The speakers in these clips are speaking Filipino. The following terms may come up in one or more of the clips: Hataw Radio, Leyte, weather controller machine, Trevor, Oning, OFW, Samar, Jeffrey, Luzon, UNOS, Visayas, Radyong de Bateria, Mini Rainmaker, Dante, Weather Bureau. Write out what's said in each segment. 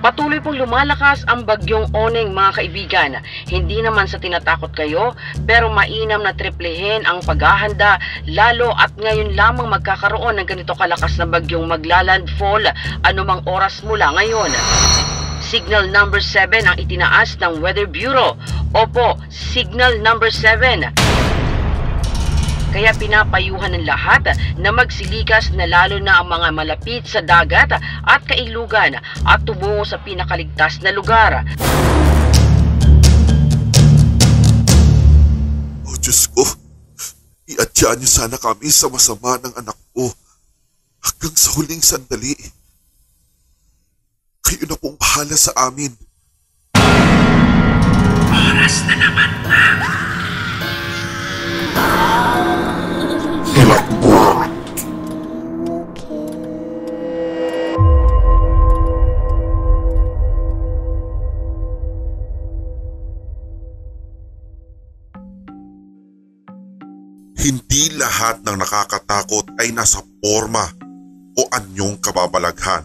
Patuloy pong lumalakas ang bagyong Oning, mga kaibigan. Hindi naman sa tinatakot kayo, pero mainam na triplehin ang paghahanda, lalo at ngayon lamang magkakaroon ng ganito kalakas na bagyong maglalandfall anumang oras mula ngayon. Signal number 7 ang itinaas ng Weather Bureau. Opo, signal number 7. Kaya pinapayuhan ng lahat na magsilikas na lalo na ang mga malapit sa dagat at kailugan at tumungo sa pinakaligtas na lugar. Oh Diyos ko, iadya niyo sana kami sa masama ng anak ko hanggang sa huling sandali. Kayo na pong bahala sa amin. Oras na naman na. Hindi lahat ng nakakatakot ay nasa porma o anyong kababalaghan.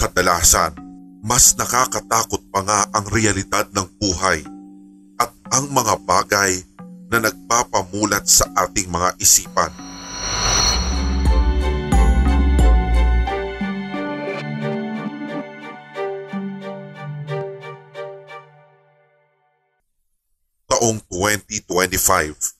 Kadalasan, mas nakakatakot pa nga ang realidad ng buhay at ang mga bagay na nagpapamulat sa ating mga isipan. Taong 2025.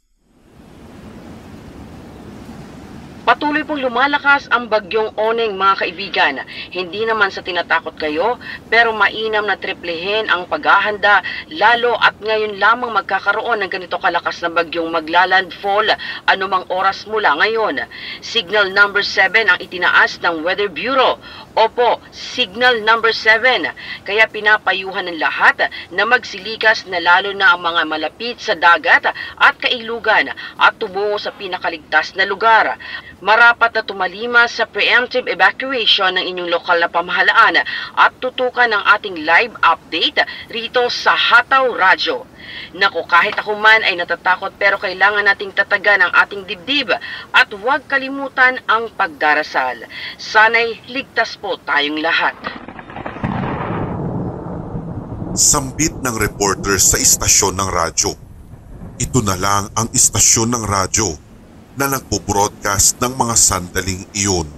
Patuloy pong lumalakas ang bagyong Oning, mga kaibigan. Hindi naman sa tinatakot kayo, pero mainam na triplehin ang paghahanda, lalo at ngayon lamang magkakaroon ng ganito kalakas na bagyong maglalandfall anumang oras mula ngayon. Signal number 7 ang itinaas ng Weather Bureau. Opo, signal number 7. Kaya pinapayuhan ng lahat na magsilikas na lalo na ang mga malapit sa dagat at kailugan at tumungo sa pinakaligtas na lugar. Marapat na tumalima sa preemptive evacuation ng inyong lokal na pamahalaan at tutukan ang ating live update rito sa Hataw Radio. Naku, kahit ako man ay natatakot, pero kailangan nating tatagan ang ating dibdib at huwag kalimutan ang pagdarasal. Sana'y ligtas po tayong lahat. Sambit ng reporter sa istasyon ng radyo. Ito na lang ang istasyon ng radyo na nagpo-broadcast ng mga sandaling iyon.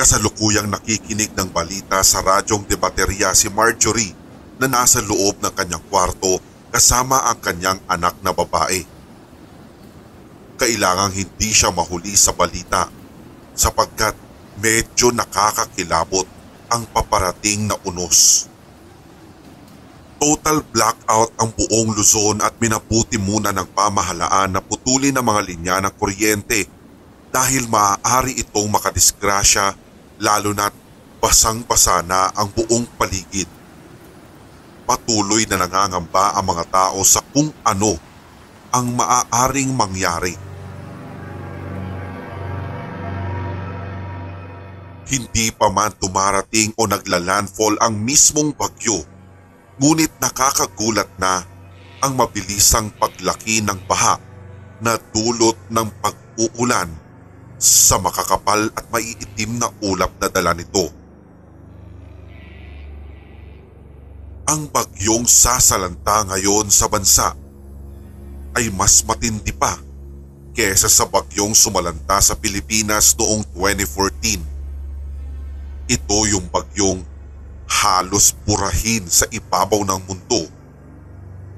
Kasalukuyang nakikinig ng balita sa Radyong de Bateria si Marjorie na nasa loob ng kanyang kwarto kasama ang kanyang anak na babae. Kailangang hindi siya mahuli sa balita sapagkat medyo nakakakilabot ang paparating na unos. Total blackout ang buong Luzon at minabuti muna ng pamahalaan na putulin ang mga linya ng kuryente dahil maaari itong makadisgrasya lalo na't basang-basa na ang buong paligid. Patuloy na nangangamba ang mga tao sa kung ano ang maaaring mangyari. Hindi pa man tumarating o naglalandfall ang mismong bagyo, ngunit nakakagulat na ang mabilisang paglaki ng baha na dulot ng pag-uulan sa makakapal at maiitim na ulap na dala nito. Ang bagyong sasalanta ngayon sa bansa ay mas matindi pa kesa sa bagyong sumalanta sa Pilipinas noong 2014. Ito yung bagyong halos burahin sa ibabaw ng mundo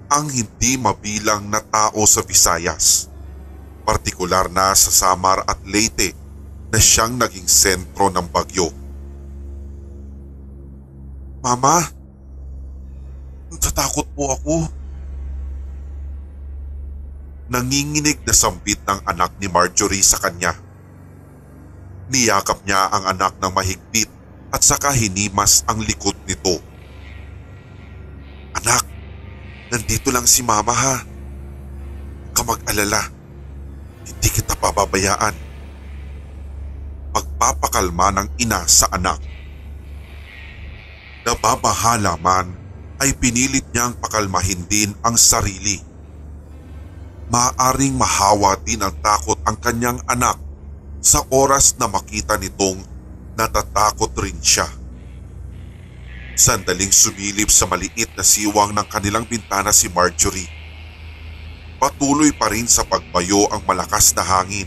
ang hindi mabilang na tao sa Visayas, partikular na sa Samar at Leyte na siyang naging sentro ng bagyo. Mama, natatakot po ako. Nanginginig na sambit ng anak ni Marjorie sa kanya. Niyakap niya ang anak ng mahigpit at saka hinimas ang likod nito. Anak, nandito lang si Mama ha. Kamag-alala, hindi kita pababayaan. Pagpapakalma ng ina sa anak. Nababahala man ay pinilit niyang pakalmahin din ang sarili. maaaring mahawa din ang takot ang kanyang anak sa oras na makita nitong natatakot rin siya. Sandaling sumilip sa maliit na siwang ng kanilang bintana si Marjorie. Patuloy pa rin sa pagbayo ang malakas na hangin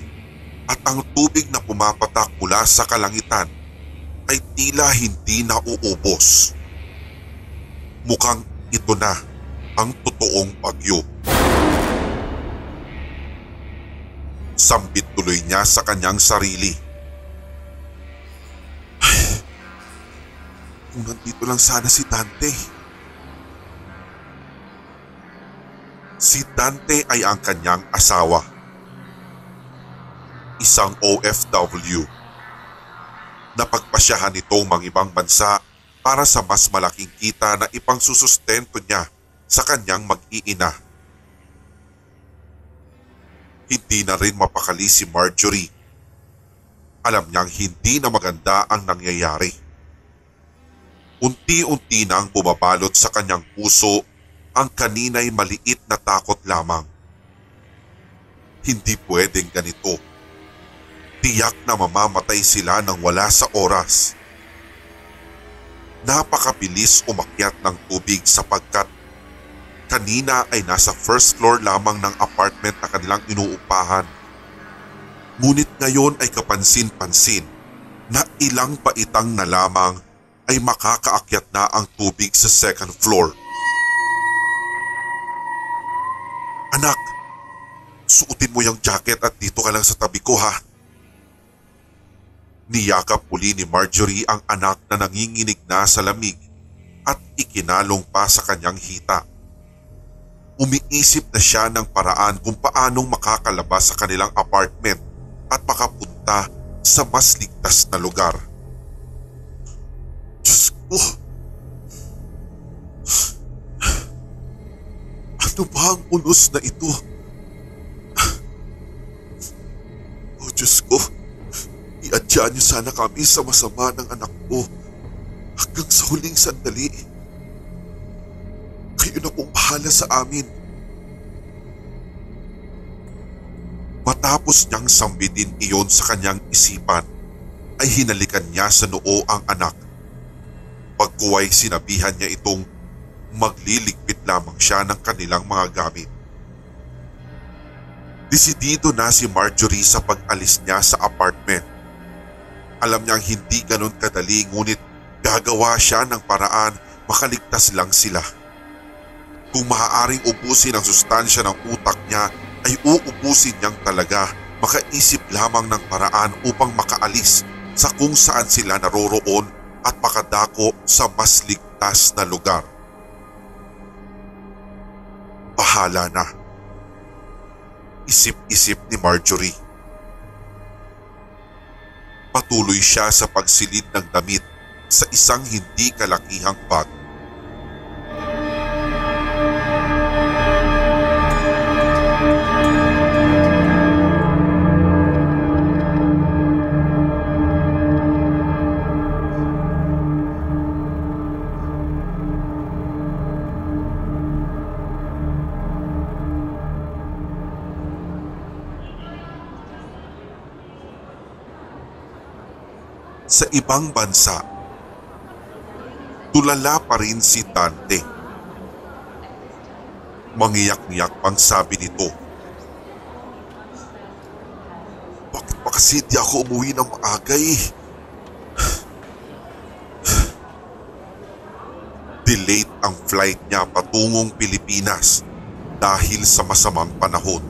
at ang tubig na pumapatak mula sa kalangitan ay tila hindi nauubos. Mukhang ito na ang totoong bagyo. Sambit tuloy niya sa kanyang sarili. Kung nandito lang sana si Dante. Si Dante ay ang kanyang asawa. Isang OFW. Napagpasyahan itong mangibang bansa para sa mas malaking kita na ipangsusustento niya sa kanyang mag-iina. Hindi na rin mapakali si Marjorie. Alam niyang hindi na maganda ang nangyayari. Unti-unti na ang bumabalot sa kanyang puso ang kanina'y maliit na takot lamang. Hindi pwedeng ganito. Tiyak na mamamatay sila nang wala sa oras. Napakabilis umakyat ng tubig sapagkat kanina ay nasa first floor lamang ng apartment na kanilang inuupahan. Ngunit ngayon ay kapansin-pansin na ilang paitang na lamang ay makakaakyat na ang tubig sa second floor. Anak, suotin mo yung jacket at dito ka lang sa tabi ko ha. Niyakap muli ni Marjorie ang anak na nanginginig na sa lamig at ikinalong pa sa kanyang hita. Umiisip na siya ng paraan kung paanong makakalabas sa kanilang apartment at makapunta sa mas ligtas na lugar. Diyos ko! Ano ba ang unos na ito? Oh Diyos ko, iadya niyo sana kami sa masama ng anak ko hanggang sa huling sandali. Kayo na pong bahala sa amin. Matapos niyang sambitin iyon sa kanyang isipan, ay hinalikan niya sa noo ang anak. Pagkuway sinabihan niya itong magliligpit lamang siya ng kanilang mga gamit. Desidido na si Marjorie sa pag-alis niya sa apartment. Alam niyang hindi ganun kadali, ngunit gagawa siya ng paraan makaligtas lang sila. Kung maaaring ubusin ang sustansya ng utak niya ay uubusin niyang talaga, makaisip lamang ng paraan upang makaalis sa kung saan sila naroroon at makadako sa mas ligtas na lugar. Bahala na. Isip-isip ni Marjorie. Patuloy siya sa pagsilid ng damit sa isang hindi kalakihang bag. Sa ibang bansa, tulala pa rin si Dante. Mangiyak-ngiyak pang sabi nito. Bakit pa kasi di ako umuwi ng maaga eh? Delayed ang flight niya patungong Pilipinas dahil sa masamang panahon.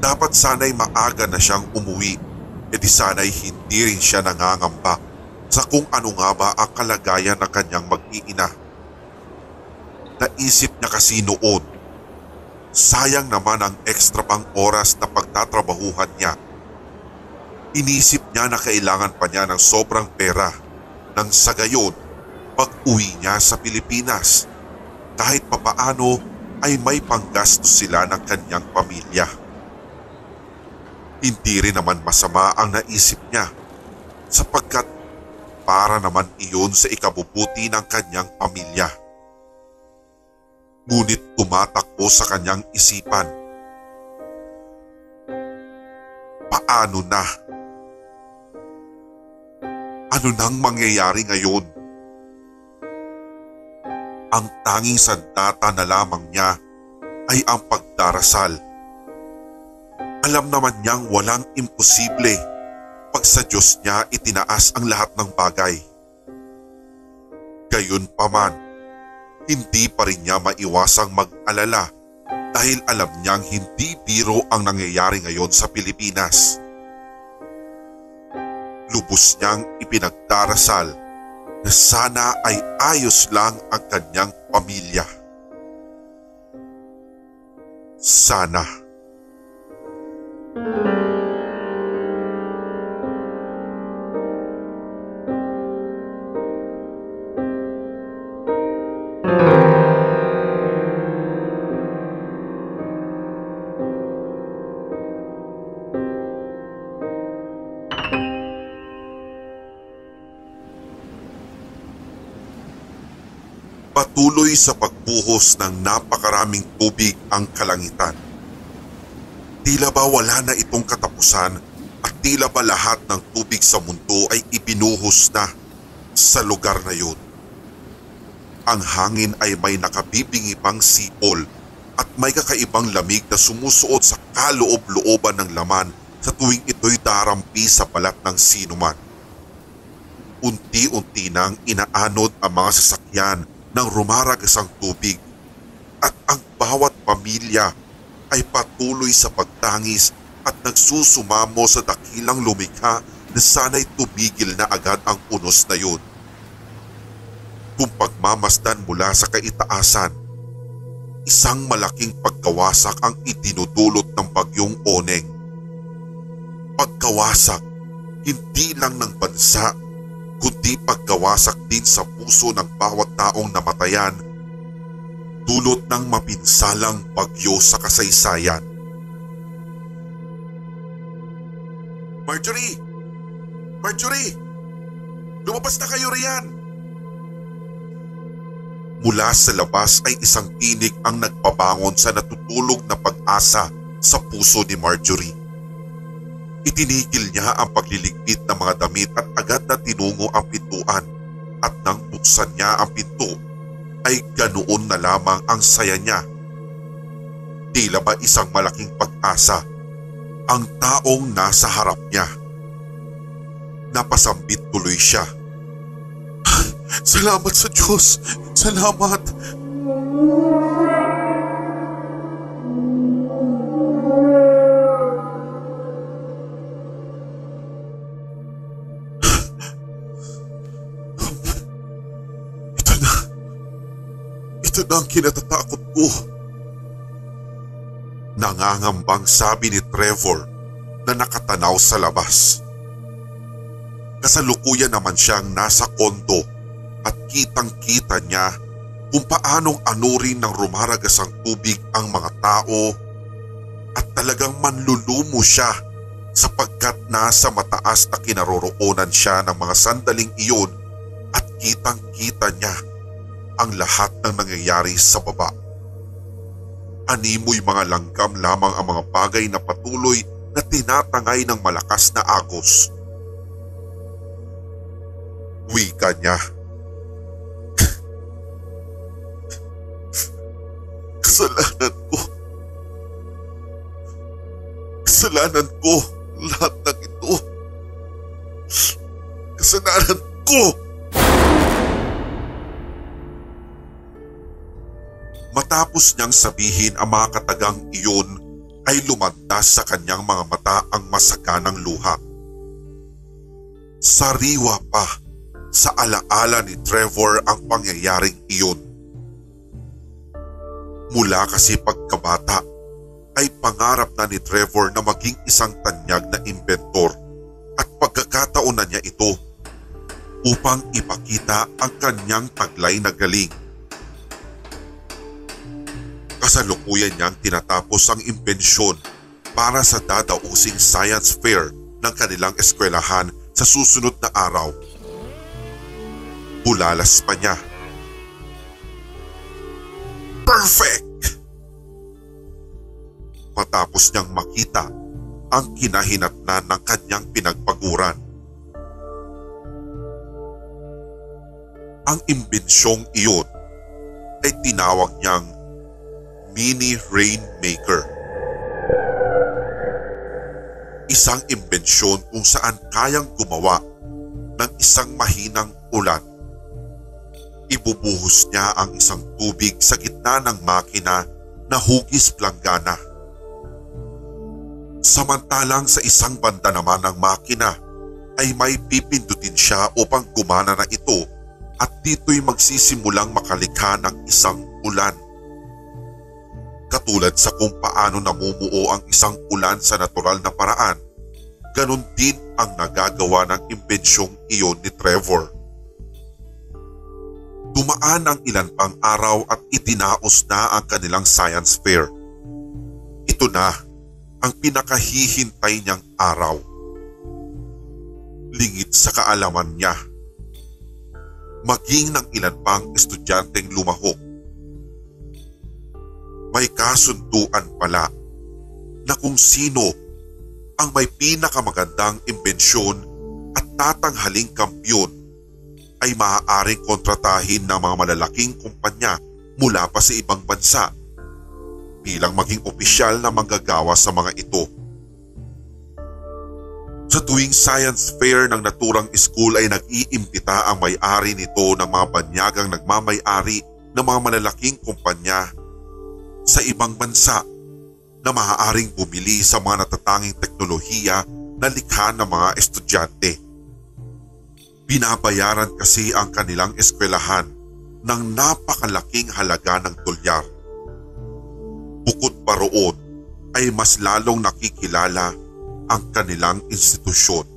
Dapat sana'y maaga na siyang umuwi. E di sana'y hindi rin siya nangangamba sa kung ano nga ba ang kalagayan ng kanyang mag-iina. Naisip niya kasi noon, sayang naman ang ekstra pang oras na pagtatrabahuhan niya. Inisip niya na kailangan pa niya ng sobrang pera nang sa gayon pag-uwi niya sa Pilipinas. Kahit papaano ay may panggastos sila ng kanyang pamilya. Hindi rin naman masama ang naisip niya sapagkat para naman iyon sa ikabubuti ng kanyang pamilya. ngunit tumatakbo sa kanyang isipan. Paano na? Ano nang mangyayari ngayon? Ang tanging sandata na lamang niya ay ang pagdarasal. Alam naman niyang walang imposible pag sa Diyos niya itinaas ang lahat ng bagay. Gayunpaman, hindi pa rin niya maiwasang mag-alala dahil alam niyang hindi biro ang nangyayari ngayon sa Pilipinas. Lubos niyang ipinagdarasal na sana ay ayos lang ang kanyang pamilya. Sana. Patuloy sa pagbuhos ng napakaraming tubig ang kalangitan. Tila ba wala na itong katapusan at tila ba lahat ng tubig sa mundo ay ibinuhos na sa lugar na yun. Ang hangin ay may nakabibingi pang sipol at may kakaibang lamig na sumusuot sa kaloob-looban ng laman sa tuwing ito'y darampi sa balat ng sinuman. Unti-unti nang inaanod ang mga sasakyan ng rumaragasang tubig at ang bawat pamilya ay patuloy sa pagtangis at nagsusumamo sa dakilang lumikha na sana'y tumigil na agad ang unos na yun. Kung pagmamasdan mula sa kaitaasan, isang malaking pagkawasak ang itinudulot ng bagyong Oning. Pagkawasak hindi lang ng bansa kundi pagkawasak din sa puso ng bawat taong namatayan dulot ng mapinsalang bagyo sa kasaysayan. Marjorie! Marjorie! Lumabas na kayo riyan! Mula sa labas ay isang tinig ang nagpabangon sa natutulog na pag-asa sa puso ni Marjorie. Itinigil niya ang pagliligpit ng mga damit at agad na tinungo ang pintuan at nang buksan niya ang pinto ay ganoon na lamang ang saya niya. Tila ba isang malaking pag-asa ang taong nasa harap niya. Napasambit tuloy siya. Salamat sa Diyos! Salamat! Ang kinatatakot ko. Nangangambang sabi ni Trevor na nakatanaw sa labas. Kasalukuyan naman siyang nasa kondo at kitang-kita niya kung paanong anurin ng rumaragasang tubig ang mga tao at talagang manlulumo siya sapagkat nasa mataas na kinaroroonan siya ng mga sandaling iyon at kitang-kita niya ang lahat ng nangyayari sa baba. Animoy mga langgam lamang ang mga bagay na patuloy na tinatangay ng malakas na agos. Wika niya. Kasalanan ko. Kasalanan ko lahat ng ito. Kasalanan ko! Matapos niyang sabihin ang mga katagang iyon ay lumandas sa kanyang mga mata ang masaganang luha. Sariwa pa sa alaala ni Trevor ang pangyayaring iyon. Mula kasi pagkabata ay pangarap na ni Trevor na maging isang tanyag na inventor at pagkakataon na niya ito upang ipakita ang kanyang taglay na galing. Kasalukuyan niyang tinatapos ang imbensyon para sa dadausing science fair ng kanilang eskwelahan sa susunod na araw. Bulalas pa niya. perfect! Matapos niyang makita ang kinahinatnan ng kanyang pinagpaguran. Ang imbensyong iyon ay tinawag niyang Mini Rainmaker. Isang imbensyon kung saan kayang gumawa ng isang mahinang ulan. Ibubuhos niya ang isang tubig sa gitna ng makina na hugis planggana. Samantalang sa isang banda naman ng makina ay may pipindutin siya upang gumana na ito at dito'y magsisimulang makalikha ng isang ulan. Katulad sa kung paano namumuo ang isang ulan sa natural na paraan, ganun din ang nagagawa ng imbensyong iyon ni Trevor. Dumaan ang ilan pang araw at itinaos na ang kanilang science fair. Ito na ang pinakahihintay niyang araw. Lingit sa kaalaman niya, maging ng ilan pang estudyanteng lumahok. May kasunduan pala na kung sino ang may pinakamagandang imbensyon at tatanghaling kampiyon ay maaaring kontratahin ng mga malalaking kumpanya mula pa sa ibang bansa bilang maging opisyal na manggagawa sa mga ito. Sa tuwing science fair ng naturang school ay nag-iimbita ang may-ari nito ng mga banyagang nagmamay-ari ng mga malalaking kumpanya sa ibang bansa na maaaring bumili sa mga natatanging teknolohiya na likha ng mga estudyante. Binabayaran kasi ang kanilang eskwelahan ng napakalaking halaga ng dolyar. Bukod pa roon ay mas lalong nakikilala ang kanilang institusyon.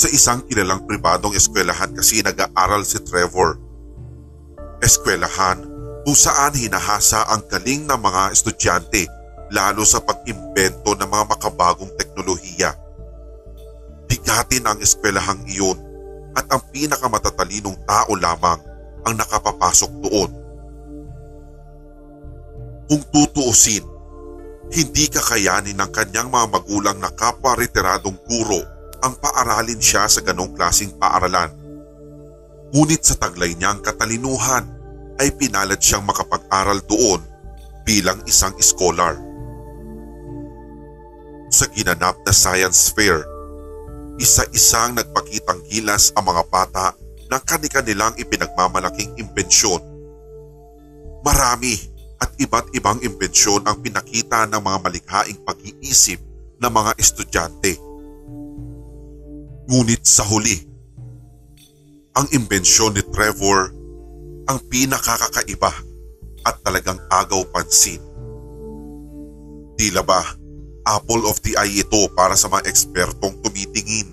Sa isang kilalang pribadong eskwelahan kasi nag-aaral si Trevor. Eskwelahan kung saan hinahasa ang galing ng mga estudyante lalo sa pag-imbento ng mga makabagong teknolohiya. Bigatin ang eskwelahang iyon at ang pinakamatatalinong tao lamang ang nakapapasok doon. Kung tutuusin, hindi kakayanin ng kanyang mga magulang na kapwa-retiradong guro ang paaralin siya sa ganong klaseng paaralan. Ngunit sa taglay niyang katalinuhan ay pinalad siyang makapag-aral doon bilang isang scholar. Sa ginanap na science fair, isa-isang nagpakitang gilas ang mga bata ng kani-kanilang ipinagmamalaking imbensyon. Marami at iba't ibang imbensyon ang pinakita ng mga malikhaing pag-iisip ng mga estudyante. Ngunit sa huli, ang imbensyon ni Trevor ang pinakakakaiba at talagang agaw pansin. Tila ba apple of the eye ito para sa mga ekspertong tumitingin.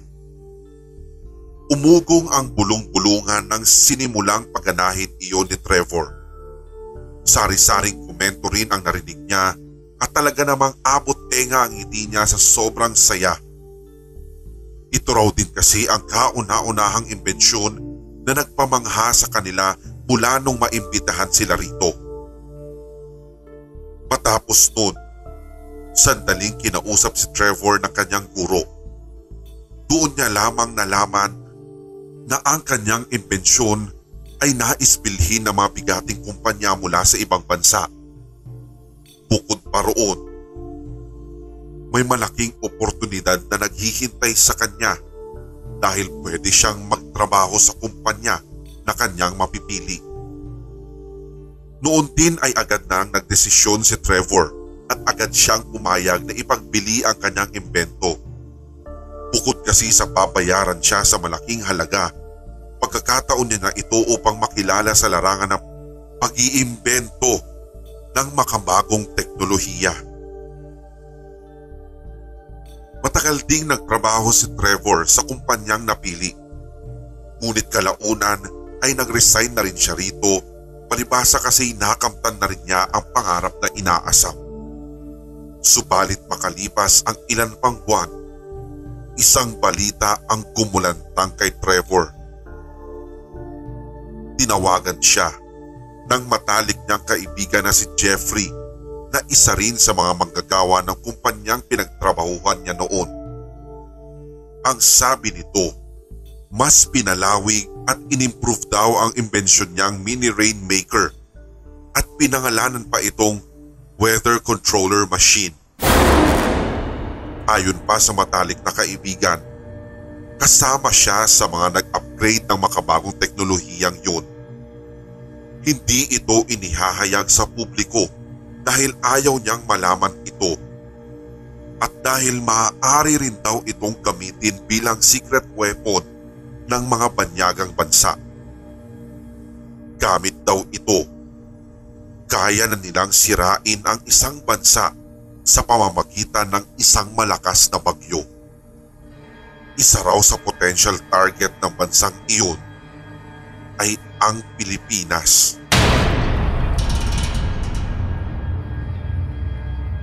Umugong ang bulong-bulungan ng sinimulang pagganahin iyon ni Trevor. Sari-saring komento rin ang narinig niya at talaga namang abot tenga ang ngiti niya sa sobrang saya. Ito raw din kasi ang kauna-unahang imbensyon na nagpamangha sa kanila mula nung maimbitahan sila rito. Matapos nun, sandaling kinausap si Trevor ng kanyang guro. Doon niya lamang nalaman na ang kanyang imbensyon ay naisbilhin ng mga bigating kumpanya mula sa ibang bansa. Bukod pa roon, may malaking oportunidad na naghihintay sa kanya dahil pwede siyang magtrabaho sa kumpanya na kanyang mapipili. Noon din ay agad nang nagdesisyon si Trevor at agad siyang umayag na ipagbili ang kanyang imbento. Bukod kasi sa pabayaran siya sa malaking halaga, pagkakataon niya na ito upang makilala sa larangan ng pag-iimbento ng makabagong teknolohiya. Matagal ding nagtrabaho si Trevor sa kumpanyang napili. Ngunit kalaunan ay nag-resign na rin siya rito, palibasa kasi nakamtan na rin niya ang pangarap na inaasam. Subalit makalipas ang ilan pang buwan, isang balita ang kumulantang kay Trevor. Tinawagan siya ng matalik niyang kaibigan na si Jeffrey na isa rin sa mga manggagawa ng kumpanyang pinagtrabahuhan niya noon. Ang sabi nito, mas pinalawig at inimprove daw ang imbensyon niyang Mini Rainmaker at pinangalanan pa itong Weather Controller Machine. Ayon pa sa matalik na kaibigan, kasama siya sa mga nag-upgrade ng makabagong teknolohiyang yun. Hindi ito inihahayag sa publiko dahil ayaw niyang malaman ito at dahil maaari rin daw itong gamitin bilang secret weapon ng mga banyagang bansa. Gamit daw ito, kaya na nilang sirain ang isang bansa sa pamamagitan ng isang malakas na bagyo. Isa raw sa potential target ng bansang iyon ay ang Pilipinas.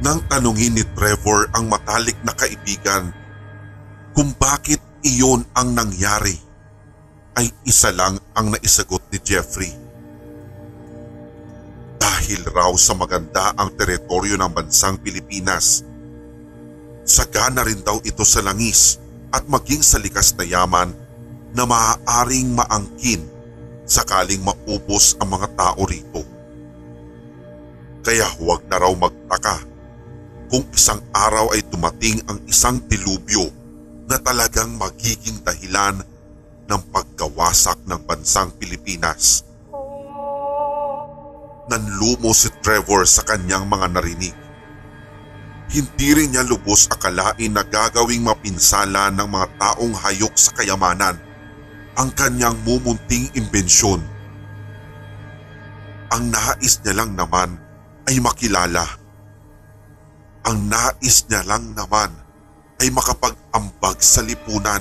Nang tanungin ni Trevor ang matalik na kaibigan kung bakit iyon ang nangyari, ay isa lang ang naisagot ni Jeffrey. Dahil raw sa maganda ang teritoryo ng bansang Pilipinas, sagana rin daw ito sa langis at maging sa likas na yaman na maaaring maangkin sakaling maubos ang mga tao rito. Kaya huwag na raw magtaka kung isang araw ay dumating ang isang dilubyo na talagang magiging dahilan ng pagkawasak ng bansang Pilipinas. Nanlumo si Trevor sa kanyang mga narinig. Hindi rin niya lubos akalain na gagawing mapinsala ng mga taong hayok sa kayamanan ang kanyang mumunting imbensyon. Ang nais niya lang naman ay makilala. Ang nais niya lang naman ay makapag-ambag sa lipunan.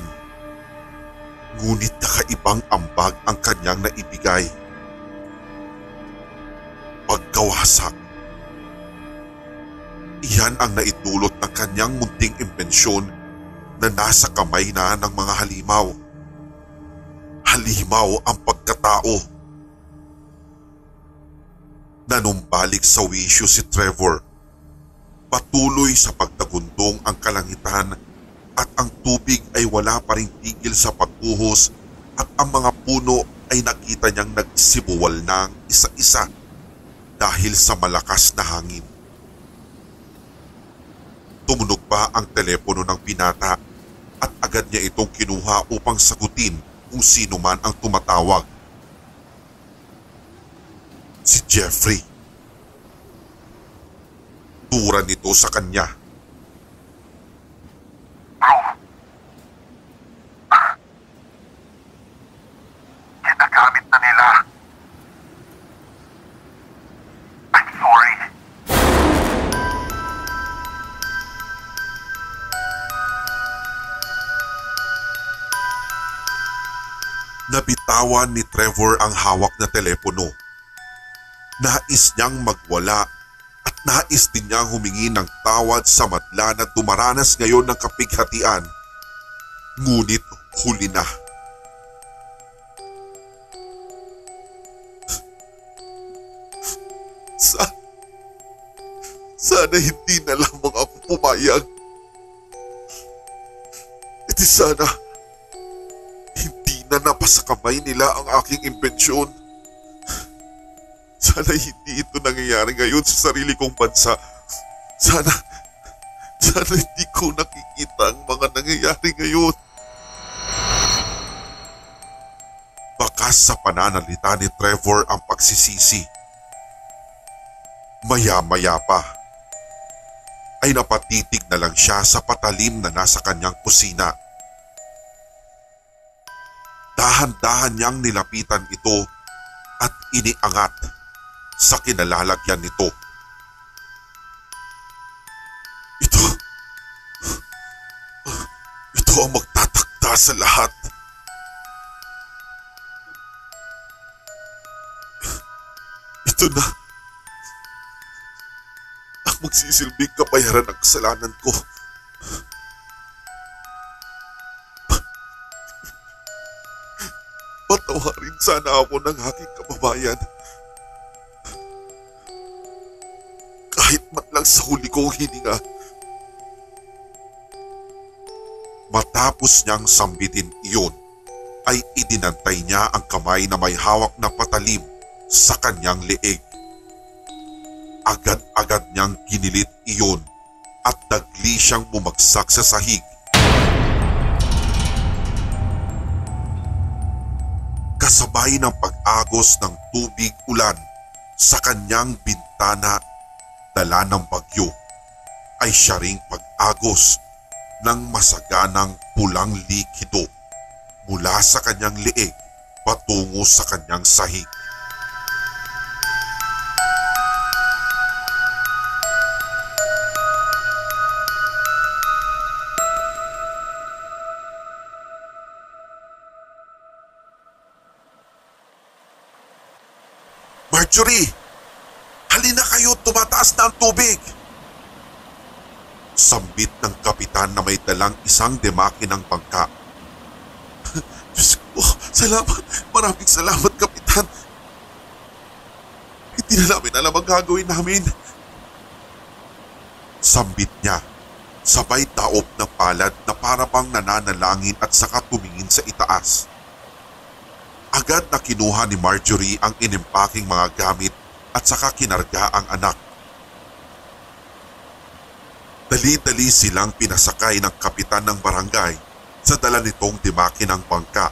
Ngunit nakaibang ambag ang kanyang naibigay. Pagkawasak. Iyan ang naitulot ng kanyang munting imbensyon na nasa kamay na ng mga halimaw. Halimaw ang pagkatao. Nanumbalik sa wisyo si Trevor. Patuloy sa pagtagundong ang kalangitan at ang tubig ay wala pa rin tigil sa pagbuhos at ang mga puno ay nakita niyang nagsibuwal ng isa-isa dahil sa malakas na hangin. Tumunog pa ang telepono ng binata at agad niya itong kinuha upang sagutin kung sino man ang tumatawag. Si Jeffrey. Tura nito sa kanya. Ginagamit na nila. Nabitawan ni Trevor ang hawak na telepono. Nais niyang magwala at nais din niyang humingi ng tawad sa madla na dumaranas ngayon ng kapighatian. Ngunit huli na. Sana hindi na lamang ako pumayag. Iti sana na napasa kamay nila ang aking impensyon. Sana hindi ito nangyayari ngayon sa sarili kong bansa. Sana hindi ko nakikita ang mga nangyayari ngayon. Bakas sa pananalita ni Trevor ang pagsisisi. Maya-maya pa, ay napatitig na lang siya sa patalim na nasa kanyang kusina. Dahan-dahan niyang nilapitan ito at iniangat sa kinalalagyan nito. Ito ang magtatakda sa lahat. Ito na ang magsisilbing kabayaran ng kasalanan ko. Patawarin sana ako ng aking kababayan sa huli kong hininga. Matapos niyang sambitin iyon, ay idinantay niya ang kamay na may hawak na patalim sa kanyang leeg. Agad-agad niyang ginilit iyon at dagli siyang bumagsak sa sahig. Kasabay ng pag-agos ng tubig ulan sa kanyang bintana dala ng bagyo ay siya ring pag-agos ng masaganang pulang likido mula sa kanyang leeg patungo sa kanyang sahig. Marjorie, halina kayo, tumataas na ang tubig! Sambit ng kapitan na may dalang isang demaki ng bangka. Oh, salamat, maraming salamat kapitan. Hindi na namin alam ang gagawin namin. Sambit niya, sabay taob na palad na para bang nananalangin at saka tumingin sa itaas. Agad na kinuha ni Marjorie ang inimpaking mga gamit at saka kinarga ang anak. Dali-dali silang pinasakay ng kapitan ng barangay sa dala nitong dimaki ng bangka.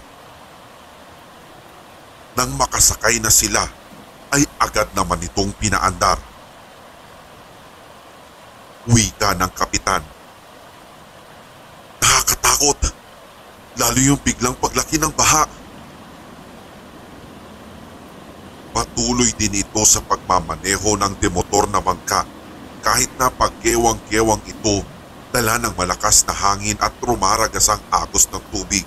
Nang makasakay na sila, ay agad naman itong pinaandar. Wika ng kapitan. Nakakatakot! Lalo yung biglang paglaki ng baha. Patuloy din ito sa pagmamaneho ng demotor na bangka kahit na pagkewang-kewang ito dala ng malakas na hangin at rumaragas ang agos ng tubig.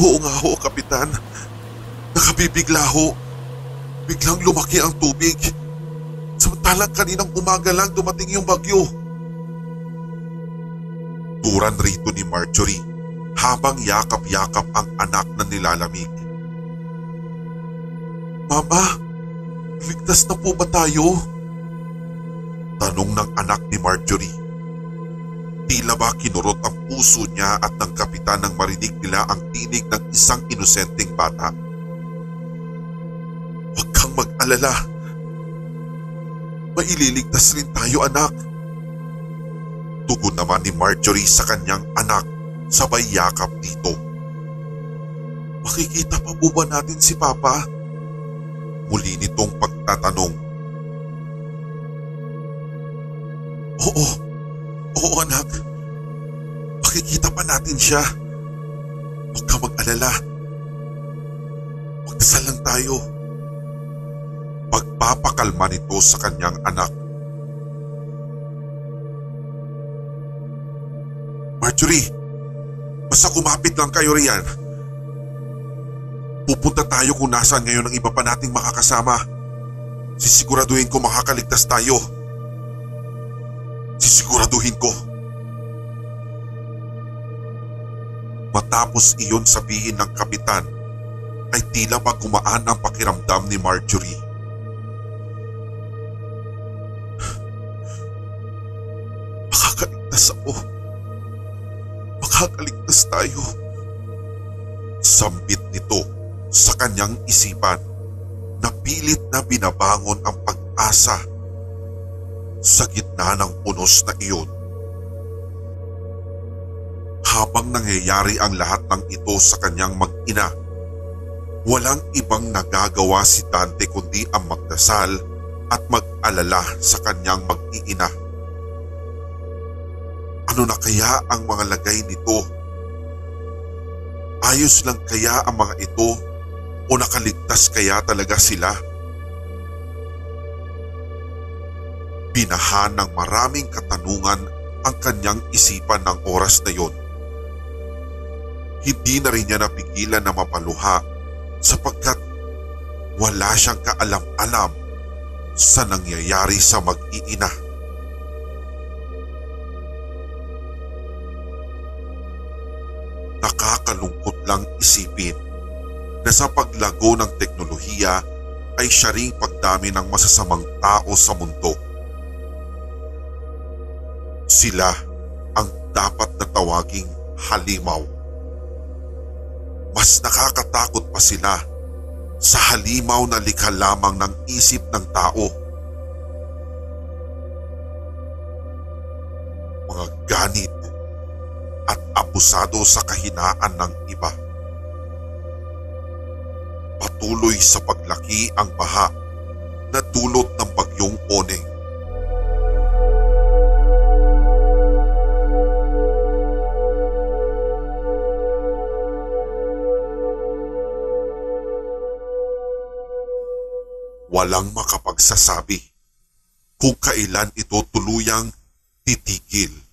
Oo nga ho, kapitan. Nakabibigla ho. Biglang lumaki ang tubig. Samantalang kaninang umaga lang dumating yung bagyo. Turan rito ni Marjorie habang yakap-yakap ang anak na nilalamig. Mama, ligtas na po ba tayo? Tanong ng anak ni Marjorie. Tila ba kinurot ang puso niya at ng kapitan nang marinig nila ang tinig ng isang inosenteng bata. Huwag kang mag-alala. Maililigtas rin tayo, anak. Tugon naman ni Marjorie sa kanyang anak sabay yakap dito. Makikita pa po ba natin si Papa? Muli nitong pagtatanong. Oo, oo anak. Makikita pa natin siya. Huwag ka mag-alala. Magdasal lang tayo. Pagpapakalma nito sa kanyang anak. Marjorie, basta kumapit lang kayo riyan. Pupunta tayo kung nasaan ngayon ang iba pa nating makakasama. Sisiguraduhin ko makakaligtas tayo. Sisiguraduhin ko. Matapos iyon sabihin ng kapitan, ay tila ba gumaan ang pakiramdam ni Marjorie. Makakaligtas ako. Makakaligtas tayo. Sambit nito sa kanyang isipan na pilit na binabangon ang pag-asa sa gitna ng unos na iyon. Habang nangyayari ang lahat ng ito sa kanyang mag-ina, walang ibang nagagawa si Dante kundi ang magdasal at mag-alala sa kanyang mag-iina. Ano na kaya ang mga lagay nito? Ayos lang kaya ang mga ito? O nakaligtas kaya talaga sila? Binahan ng maraming katanungan ang kanyang isipan ng oras na yon. Hindi na rin niya napigilan na mapaluha sapagkat wala siyang kaalam-alam sa nangyayari sa mag-iina. Nakakalungkot lang isipin na sa paglago ng teknolohiya ay siya ring pagdami ng masasamang tao sa mundo Sila ang dapat na tawaging halimaw. Mas nakakatakot pa sila sa halimaw na likha lamang ng isip ng tao. Mga ganit at abusado sa kahinaan ng iba. Patuloy sa paglaki ang baha na dulot ng bagyong Oning. Walang makapagsasabi kung kailan ito tuluyang titigil.